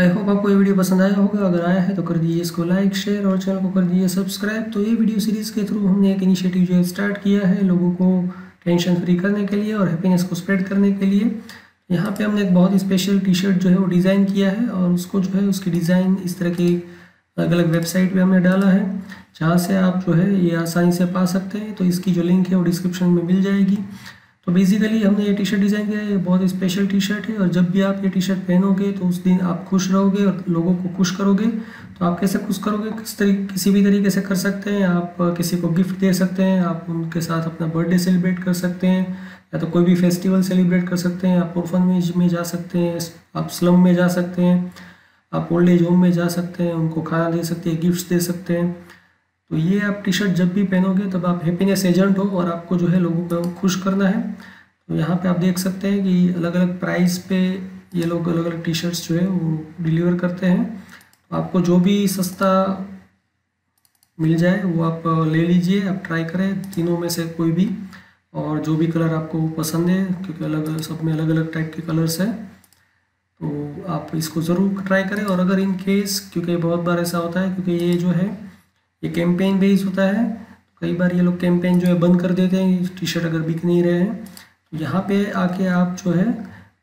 I hope आपको ये video पसंद आया होगा। अगर आया है तो कर दीजिए इसको लाइक शेयर और चैनल को कर दीजिए सब्सक्राइब। तो ये वीडियो सीरीज़ के थ्रू हमने एक इनिशिएटिव जो स्टार्ट किया है लोगों को टेंशन फ्री करने के लिए और हैप्पीनेस को स्प्रेड करने के लिए। यहाँ पे हमने एक बहुत ही स्पेशल टी शर्ट जो है वो डिज़ाइन किया है और उसको जो है उसकी डिज़ाइन इस तरह के अलग अलग वेबसाइट पर हमने डाला है जहाँ से आप जो है ये आसानी से पा सकते हैं। तो इसकी जो लिंक है वो डिस्क्रिप्शन में मिल जाएगी। तो बेसिकली हमने ये टी शर्ट डिज़ाइन किया है, ये बहुत स्पेशल टी शर्ट है और जब भी आप ये टी शर्ट पहनोगे तो उस दिन आप खुश रहोगे और लोगों को खुश करोगे। तो आप कैसे खुश करोगे, किसी भी तरीके से कर सकते हैं। आप किसी को गिफ्ट दे सकते हैं, आप उनके साथ अपना बर्थडे सेलिब्रेट कर सकते हैं या तो कोई भी फेस्टिवल सेलिब्रेट कर सकते हैं। आप ऑर्फनेज में जा सकते हैं, आप स्लम में जा सकते हैं, आप ओल्ड एज होम में जा सकते हैं, उनको खाना दे सकते हैं, गिफ्ट दे सकते हैं। तो ये आप टी शर्ट जब भी पहनोगे तब आप हैप्पीनेस एजेंट हो और आपको जो है लोगों को खुश करना है। तो यहाँ पे आप देख सकते हैं कि अलग अलग प्राइस पे ये लोग अलग अलग टी शर्ट्स जो है वो डिलीवर करते हैं। तो आपको जो भी सस्ता मिल जाए वो आप ले लीजिए, आप ट्राई करें तीनों में से कोई भी और जो भी कलर आपको पसंद है, क्योंकि अलग सब में अलग अलग टाइप के कलर्स हैं। तो आप इसको ज़रूर ट्राई करें। और अगर इन केस, क्योंकि बहुत बार ऐसा होता है, क्योंकि ये जो है ये कैंपेन बेस होता है, कई बार ये लोग कैंपेन जो है बंद कर देते हैं टी शर्ट अगर बिक नहीं रहे हैं। तो यहाँ पे आके आप जो है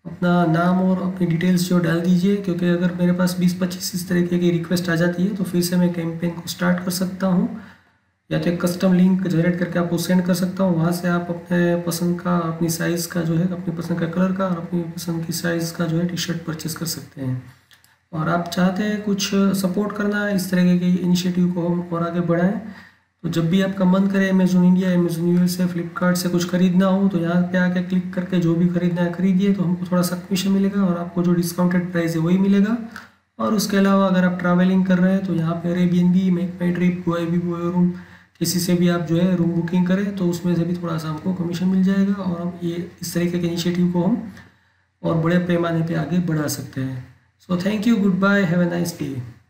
अपना नाम और अपनी डिटेल्स जो डाल दीजिए, क्योंकि अगर मेरे पास 20-25 इस तरीके की रिक्वेस्ट आ जाती है तो फिर से मैं कैंपेन को स्टार्ट कर सकता हूँ या तो एक कस्टम लिंक जनरेट करके आपको सेंड कर सकता हूँ। वहाँ से आप अपने पसंद का, अपनी साइज़ का जो है, अपनी पसंद का कलर का और अपनी पसंद की साइज़ का जो है टी शर्ट परचेज़ कर सकते हैं। और आप चाहते हैं कुछ सपोर्ट करना है इस तरह के इनिशिएटिव को हम और आगे बढ़ाएं, तो जब भी आपका मन करे अमेज़न इंडिया, अमेज़न यूएस से, फ्लिपकार्ट से कुछ खरीदना हो तो यहाँ पे आके क्लिक करके जो भी खरीदना है खरीदिए। तो हमको थोड़ा सा कमीशन मिलेगा और आपको जो डिस्काउंटेड प्राइस है वही मिलेगा। और उसके अलावा अगर आप ट्रैवलिंग कर रहे हैं तो यहाँ पर एयरबीएनबी, मेकमाईट्रिप, गोइबिबो रूम, किसी से भी आप जो है रूम बुकिंग करें तो उसमें से भी थोड़ा सा हमको कमीशन मिल जाएगा और हम ये इस तरीके के इनिशिएटिव को हम और बड़े पैमाने पर आगे बढ़ा सकते हैं। So thank you, goodbye, have a nice day.